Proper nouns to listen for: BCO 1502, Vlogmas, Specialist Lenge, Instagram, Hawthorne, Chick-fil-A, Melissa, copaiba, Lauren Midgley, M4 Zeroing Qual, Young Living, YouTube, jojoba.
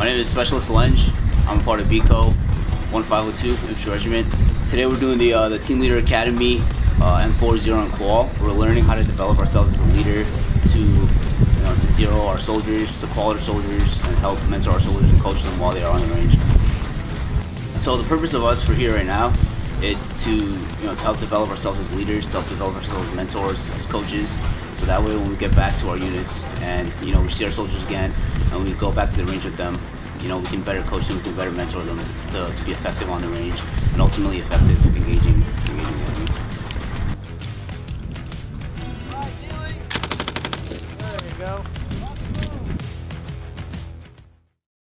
My name is Specialist Lenge. I'm part of BCO 1502 Infantry Regiment. Today we're doing the Team Leader Academy M4 Zeroing Qual. We're learning how to develop ourselves as a leader to zero our soldiers, to qual our soldiers, and help mentor our soldiers and coach them while they are on the range. So the purpose of us for here right now, it's to help develop ourselves as leaders, to help develop ourselves as mentors, as coaches, so that way when we get back to our units and we see our soldiers again and we go back to the range with them, we can better coach them, we can better mentor them to be effective on the range and ultimately effective engaging the enemy.